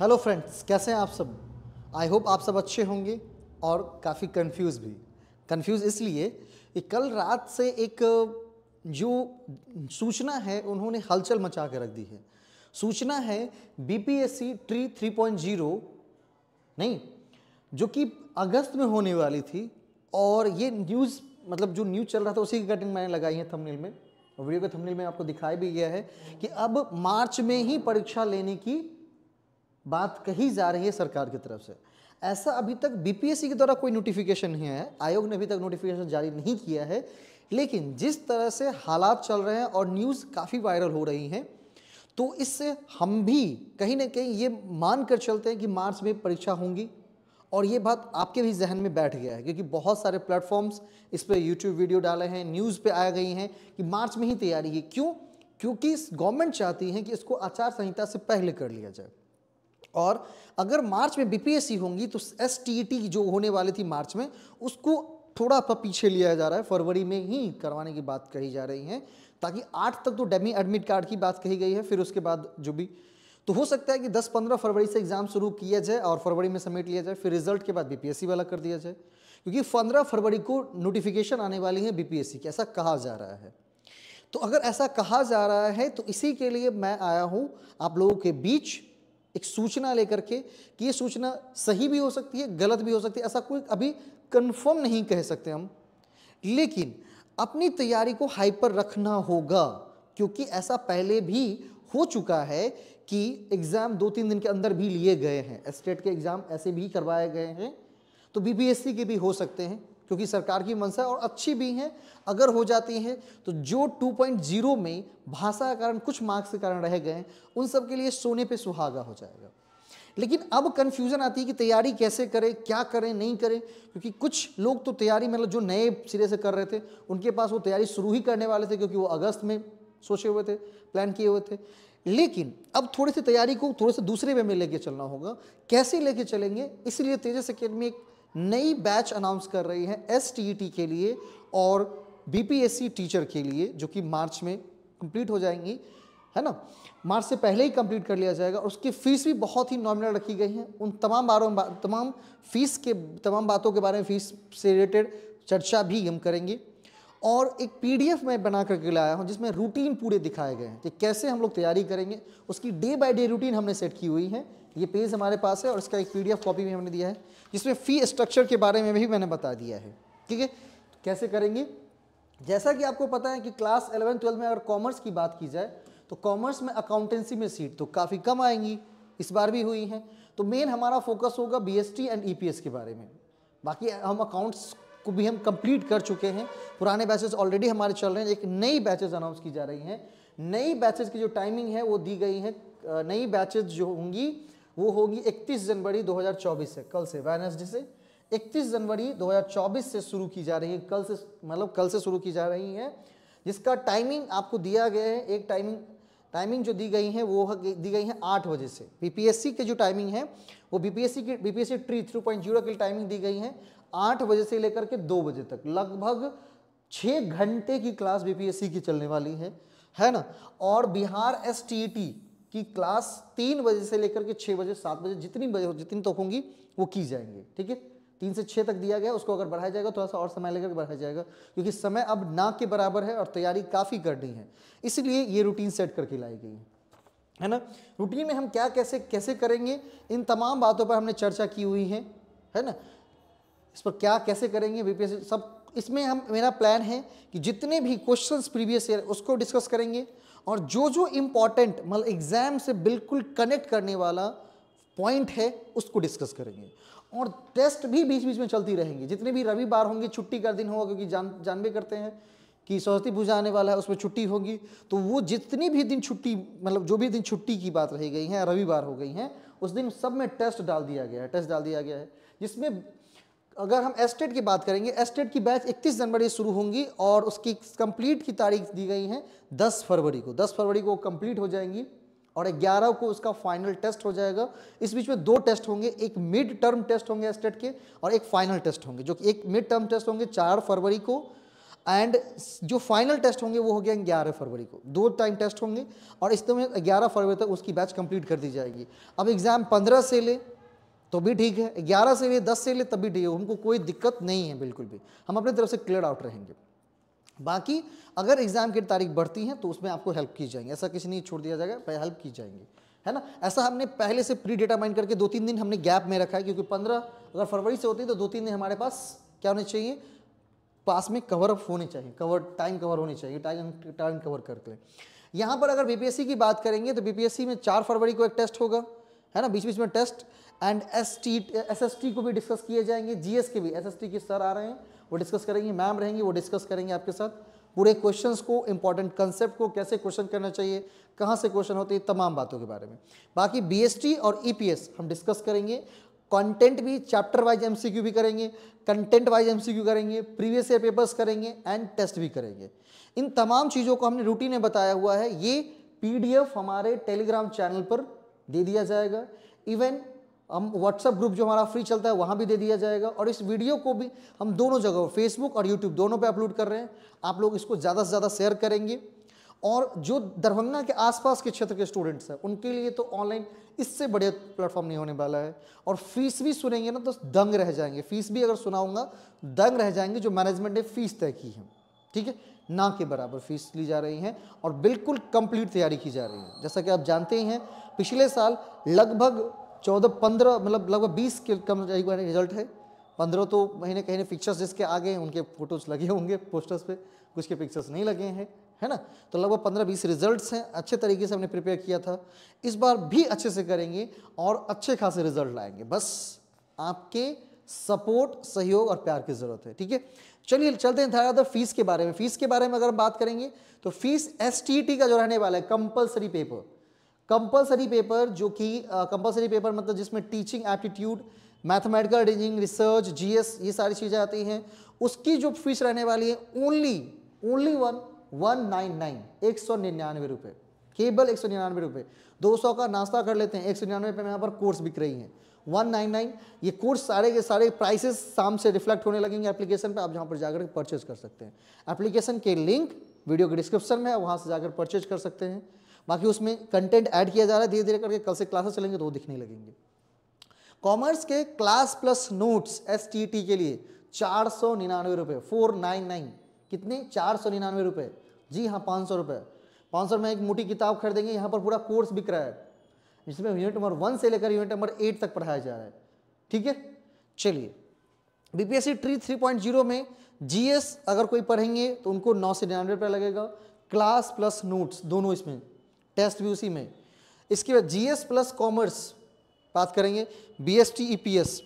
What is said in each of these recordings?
Hello friends, कैसे हैं आप सब। आई होप आप सब अच्छे होंगे और काफ़ी कंफ्यूज भी। कंफ्यूज इसलिए कि कल रात से एक जो सूचना है उन्होंने हलचल मचा के रख दी है। सूचना है बीपीएससी ट्री 3.0 नहीं, जो कि अगस्त में होने वाली थी। और ये न्यूज़ मतलब जो न्यूज़ चल रहा था उसी की कटिंग मैंने लगाई है थंबनेल में, और वीडियो के थंबनेल में आपको दिखाया भी गया है कि अब मार्च में ही परीक्षा लेने की बात कही जा रही है सरकार की तरफ से। ऐसा अभी तक बीपीएससी के द्वारा कोई नोटिफिकेशन नहीं है, आयोग ने अभी तक नोटिफिकेशन जारी नहीं किया है। लेकिन जिस तरह से हालात चल रहे हैं और न्यूज़ काफ़ी वायरल हो रही हैं, तो इससे हम भी कहीं ना कहीं ये मान कर चलते हैं कि मार्च में परीक्षा होंगी। और ये बात आपके भी जहन में बैठ गया है, क्योंकि बहुत सारे प्लेटफॉर्म्स इस पर यूट्यूब वीडियो डाले हैं, न्यूज़ पर आ गई हैं कि मार्च में ही तैयारी है। क्यों? क्योंकि गवर्नमेंट चाहती है कि इसको आचार संहिता से पहले कर लिया जाए। और अगर मार्च में बीपीएससी होंगी तो STET जो होने वाली थी मार्च में, उसको थोड़ा पीछे लिया जा रहा है, फरवरी में ही करवाने की बात कही जा रही है, ताकि 8 तक तो डेमी एडमिट कार्ड की बात कही गई है। फिर उसके बाद जो भी तो हो सकता है कि 10-15 फरवरी से एग्जाम शुरू किया जाए और फरवरी में समेट लिया जाए, फिर रिजल्ट के बाद बीपीएससी वाला कर दिया जाए। क्योंकि 15 फरवरी को नोटिफिकेशन आने वाली है बीपीएससी की, ऐसा कहा जा रहा है। तो अगर ऐसा कहा जा रहा है तो इसी के लिए मैं आया हूँ आप लोगों के बीच एक सूचना लेकर के कि ये सूचना सही भी हो सकती है, गलत भी हो सकती है, ऐसा कोई अभी कंफर्म नहीं कह सकते हम। लेकिन अपनी तैयारी को हाई पर रखना होगा, क्योंकि ऐसा पहले भी हो चुका है कि एग्ज़ाम 2-3 दिन के अंदर भी लिए गए हैं। एसटेट के एग्ज़ाम ऐसे भी करवाए गए हैं, तो बीपीएससी के भी हो सकते हैं, क्योंकि सरकार की मंशा है और अच्छी भी हैं। अगर हो जाती हैं तो जो 2.0 में भाषा के कारण कुछ मार्क्स के कारण रह गए उन सब के लिए सोने पे सुहागा हो जाएगा। लेकिन अब कन्फ्यूज़न आती है कि तैयारी कैसे करें, क्या करें, नहीं करें। क्योंकि कुछ लोग तो तैयारी मतलब जो नए सिरे से कर रहे थे उनके पास वो तैयारी शुरू ही करने वाले थे, क्योंकि वो अगस्त में सोचे हुए थे, प्लान किए हुए थे। लेकिन अब थोड़ी सी तैयारी को थोड़े से दूसरे वे में लेके चलना होगा। कैसे लेके चलेंगे, इसलिए तेजस अकेडमी एक नई बैच अनाउंस कर रही है STET के लिए और BPSC टीचर के लिए, जो कि मार्च में कंप्लीट हो जाएंगी, है ना। मार्च से पहले ही कंप्लीट कर लिया जाएगा। और उसकी फ़ीस भी बहुत ही नॉमिनल रखी गई है। उन तमाम बातों के बारे में फ़ीस से रिलेटेड चर्चा भी हम करेंगे। और एक PDF मैं बना करके लाया हूँ जिसमें रूटीन पूरे दिखाए गए हैं कि कैसे हम लोग तैयारी करेंगे। उसकी डे बाय डे रूटीन हमने सेट की हुई है। ये पेज हमारे पास है और इसका एक PDF कॉपी भी हमने दिया है, जिसमें फी स्ट्रक्चर के बारे में भी मैंने बता दिया है। ठीक है, कैसे करेंगे। जैसा कि आपको पता है कि क्लास 11-12 में अगर कॉमर्स की बात की जाए तो कॉमर्स में अकाउंटेंसी में सीट तो काफ़ी कम आएंगी, इस बार भी हुई हैं। तो मेन हमारा फोकस होगा BST एंड EPS के बारे में। बाकी हम अकाउंट्स को भी हम कंप्लीट कर चुके हैं, पुराने बैचेस ऑलरेडी हमारे चल रहे हैं। एक नई बैचेस अनाउंस की जा रही हैं। नई बैचेस की जो टाइमिंग है वो दी गई है। नई बैचेस जो होंगी वो होगी 31 जनवरी 2024 से, कल से, वेडनेसडे से 31 जनवरी 2024 से शुरू की जा रही है। कल से मतलब कल से शुरू की जा रही है, जिसका टाइमिंग आपको दिया गया है। एक टाइमिंग जो दी गई है वो दी गई है 8 बजे से। बीपीएससी के जो टाइमिंग है वो बीपीएससी ट्री 3.0 की टाइमिंग दी गई है 8 बजे से लेकर के 2 बजे तक। लगभग 6 घंटे की क्लास बीपीएससी की चलने वाली है ना। और बिहार STET कि क्लास 3 बजे से लेकर के 6 बजे, 7 बजे, जितनी तक होंगी वो की जाएंगे। ठीक है, 3 से 6 तक दिया गया। उसको अगर बढ़ाया जाएगा थोड़ा सा और समय लेकर बढ़ाया जाएगा, क्योंकि समय अब ना के बराबर है और तैयारी काफ़ी करनी है, इसलिए ये रूटीन सेट करके लाई गई है ना। रूटीन में हम क्या कैसे करेंगे, इन तमाम बातों पर हमने चर्चा की हुई है ना। इस पर क्या कैसे करेंगे बीपीएससी सब, इसमें हम मेरा प्लान है कि जितने भी क्वेश्चंस प्रीवियस ईयर उसको डिस्कस करेंगे, और जो इम्पॉर्टेंट मतलब एग्ज़ाम से बिल्कुल कनेक्ट करने वाला पॉइंट है उसको डिस्कस करेंगे। और टेस्ट भी बीच बीच में चलती रहेंगी, जितने भी रविवार होंगे, छुट्टी का दिन होगा, क्योंकि जानबे करते हैं कि सरस्वती पूजा आने वाला है, उसमें छुट्टी होगी। तो वो जितनी भी दिन छुट्टी मतलब जो भी दिन छुट्टी की बात रह गई है, रविवार हो गई हैं, उस दिन सब में टेस्ट डाल दिया गया है। जिसमें अगर हम एस्टेट की बात करेंगे, एस्टेट की बैच 31 जनवरी शुरू होंगी और उसकी कंप्लीट की तारीख दी गई है 10 फरवरी को कंप्लीट हो जाएंगी। और 11 को उसका फाइनल टेस्ट हो जाएगा। इस बीच में 2 टेस्ट होंगे, एक मिड टर्म टेस्ट होंगे एस्टेट के और एक फाइनल टेस्ट होंगे। 4 फरवरी को एंड जो फाइनल टेस्ट होंगे वो हो गया 11 फरवरी को। दो टाइम टेस्ट होंगे और इस समय 11 फरवरी तक उसकी बैच कंप्लीट कर दी जाएगी। अब एग्ज़ाम 15 से ले तो भी ठीक है, 11 से ले, 10 से ले तब भी ठीक है, हमको कोई दिक्कत नहीं है बिल्कुल भी, हम अपने तरफ से क्लियर आउट रहेंगे। बाकी अगर एग्ज़ाम की तारीख बढ़ती है तो उसमें आपको हेल्प की जाएंगे, ऐसा किसी नहीं छोड़ दिया जाएगा, हेल्प की जाएंगे, है ना। ऐसा हमने पहले से प्री डेटा माइंड करके 2-3 दिन हमने गैप में रखा है, क्योंकि 15 अगर फरवरी से होती है तो 2-3 दिन हमारे पास क्या होने चाहिए, पास में कवर अप होने चाहिए, कवर टाइम कवर होने चाहिए, टाइम कवर करके लें। यहाँ पर अगर बीपीएससी की बात करेंगे तो बीपीएससी में 4 फरवरी को एक टेस्ट होगा, है ना, बीच बीच में टेस्ट, एंड एसएसटी को भी डिस्कस किए जाएंगे, जीएस के भी, एसएसटी के सर आ रहे हैं वो डिस्कस करेंगे, मैम रहेंगी वो डिस्कस करेंगे आपके साथ पूरे क्वेश्चंस को, इंपॉर्टेंट कंसेप्ट को, कैसे क्वेश्चन करना चाहिए, कहाँ से क्वेश्चन होते हैं, तमाम बातों के बारे में। बाकी बीएसटी और ईपीएस हम डिस्कस करेंगे, कंटेंट भी चैप्टर वाइज एमसीक्यू भी करेंगे, कंटेंट वाइज एमसीक्यू करेंगे, प्रीवियस ईयर पेपर्स करेंगे एंड टेस्ट भी करेंगे। इन तमाम चीज़ों को हमने रूटीन में बताया हुआ है। ये पीडीएफ हमारे टेलीग्राम चैनल पर दे दिया जाएगा, इवन हम व्हाट्सएप ग्रुप जो हमारा फ्री चलता है वहाँ भी दे दिया जाएगा, और इस वीडियो को भी हम दोनों जगह फेसबुक और यूट्यूब दोनों पर अपलोड कर रहे हैं। आप लोग इसको ज़्यादा से ज़्यादा शेयर करेंगे, और जो दरभंगा के आसपास के क्षेत्र के स्टूडेंट्स हैं उनके लिए तो ऑनलाइन इससे बढ़िया प्लेटफॉर्म नहीं होने वाला है। और फीस भी सुनेंगे ना तो दंग रह जाएंगे, फीस भी अगर सुनाऊंगा दंग रह जाएंगे, जो मैनेजमेंट ने फीस तय की है, ठीक है, ना के बराबर फीस ली जा रही है और बिल्कुल कंप्लीट तैयारी की जा रही है। जैसा कि आप जानते ही हैं पिछले साल लगभग 14-15 मतलब लगभग 20 के कम रिजल्ट है, 15 तो महीने कहीं पिक्चर्स जिसके आ गए उनके फोटोज लगे होंगे पोस्टर्स पे, कुछ के पिक्चर्स नहीं लगे हैं, है ना। तो लगभग 15-20 रिजल्ट्स हैं, अच्छे तरीके से हमने प्रिपेयर किया था, इस बार भी अच्छे से करेंगे और अच्छे खासे रिजल्ट लाएंगे, बस आपके सपोर्ट सहयोग और प्यार की ज़रूरत है, ठीक है। चलिए चलते हैं थोड़ा फीस के बारे में। फीस के बारे में अगर हम बात करेंगे तो फीस STT का जो रहने वाला है, कंपल्सरी पेपर, कंपल्सरी पेपर जो कि कंपल्सरी पेपर मतलब जिसमें teaching aptitude, mathematical reasoning, research, GS ये सारी चीज़ें आती हैं, उसकी जो फीस रहने वाली है ओनली 199 केवल 199 रुपये। 200 का नाश्ता कर लेते हैं, 199 रुपये में यहाँ पर कोर्स बिक रही है 199। ये कोर्स सारे के सारे प्राइसेस शाम से रिफ्लेक्ट होने लगेंगे एप्लीकेशन पे, आप जहाँ पर जाकर परचेज कर सकते हैं। एप्लीकेशन के लिंक वीडियो के डिस्क्रिप्शन में है, वहाँ से जाकर परचेज कर सकते हैं। बाकी उसमें कंटेंट ऐड किया जा रहा है धीरे धीरे करके, कल से क्लासेस चलेंगे तो वो दिखने लगेंगे। कॉमर्स के क्लास प्लस नोट्स STT के लिए 499 रुपये, 499 कितने, 499 रुपये, जी हाँ 500 रुपये, 500 में एक मोटी किताब खरीदेंगे। यहाँ पर पूरा कोर्स बिक रहा है जिसमें यूनिट नंबर 1 से लेकर यूनिट नंबर 8 तक पढ़ाया जा रहा है, ठीक है। चलिए बीपीएससी ट्री 3.0 में जीएस अगर कोई पढ़ेंगे तो उनको 999 रुपये लगेगा, क्लास प्लस नोट्स दोनों इसमें, टेस्ट भी उसी में। इसके बाद जीएस प्लस कॉमर्स बात करेंगे, बीएसटी ईपीएस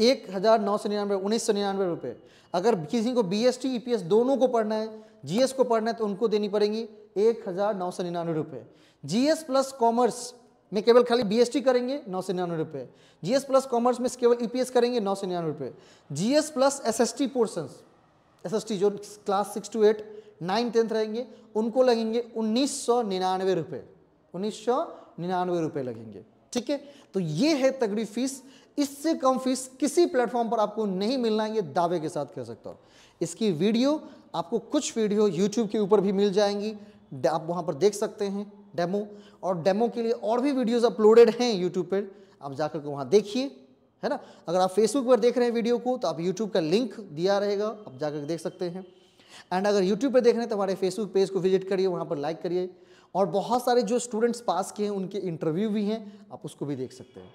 1999 1999 रुपये। अगर किसी को बीएसटी ईपीएस दोनों को पढ़ना है, जीएस को पढ़ना है तो उनको देनी पड़ेगी 1999 रुपये। जीएस प्लस कॉमर्स में केवल खाली बीएसटी करेंगे 999 रुपये, जीएस प्लस कॉमर्स में केवल ईपीएस करेंगे 999 रुपये। GS plus SST portions, SST जो क्लास 6 to 8 9-10 रहेंगे उनको लगेंगे 1999 रुपये, 1999 रुपये लगेंगे, ठीक है। तो ये है तगड़ी फीस, इससे कम फीस किसी प्लेटफॉर्म पर आपको नहीं मिलना, ये दावे के साथ कह सकता हूँ। इसकी वीडियो आपको, कुछ वीडियो यूट्यूब के ऊपर भी मिल जाएंगी, आप वहाँ पर देख सकते हैं डेमो, और डेमो के लिए और भी वीडियोज़ अपलोडेड हैं यूट्यूब पर, आप जाकर के वहाँ देखिए, है ना। अगर आप फेसबुक पर देख रहे हैं वीडियो को तो आप यूट्यूब का लिंक दिया रहेगा, आप जाकर देख सकते हैं। एंड अगर YouTube पर देख रहे हैं तो हमारे Facebook पेज को विजिट करिए, वहाँ पर लाइक करिए, और बहुत सारे जो स्टूडेंट्स पास किए हैं उनके इंटरव्यू भी हैं, आप उसको भी देख सकते हैं।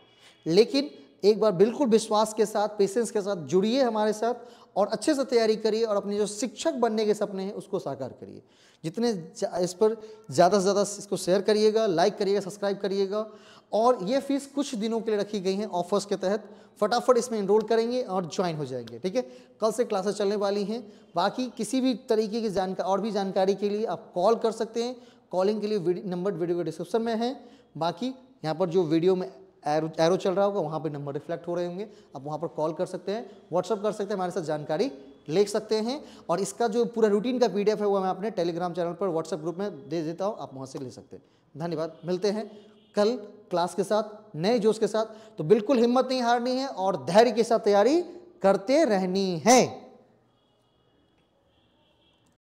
लेकिन एक बार बिल्कुल विश्वास के साथ, पेशेंस के साथ जुड़िए हमारे साथ, और अच्छे से तैयारी करिए, और अपने जो शिक्षक बनने के सपने हैं उसको साकार करिए। जितने इस पर ज़्यादा से ज़्यादा इसको शेयर करिएगा, लाइक करिएगा, सब्सक्राइब करिएगा। और ये फीस कुछ दिनों के लिए रखी गई है ऑफर्स के तहत, फटाफट इसमें इनरोल करेंगे और ज्वाइन हो जाएंगे, ठीक है। कल से क्लासेस चलने वाली हैं। बाकी किसी भी तरीके की जानकारी के लिए आप कॉल कर सकते हैं, कॉलिंग के लिए नंबर वीडियो के डिस्क्रिप्शन में है। बाकी यहाँ पर जो वीडियो में एरो चल रहा होगा वहाँ पर नंबर रिफ्लेक्ट हो रहे होंगे, आप वहाँ पर कॉल कर सकते हैं, व्हाट्सअप कर सकते हैं, हमारे साथ जानकारी ले सकते हैं। और इसका जो पूरा रूटीन का PDF है वो मैं अपने टेलीग्राम चैनल पर व्हाट्सअप ग्रुप में दे देता हूँ, आप वहाँ से ले सकते हैं। धन्यवाद, मिलते हैं कल क्लास के साथ, नए जोश के साथ। तो बिल्कुल हिम्मत नहीं हारनी है और धैर्य के साथ तैयारी करते रहनी है।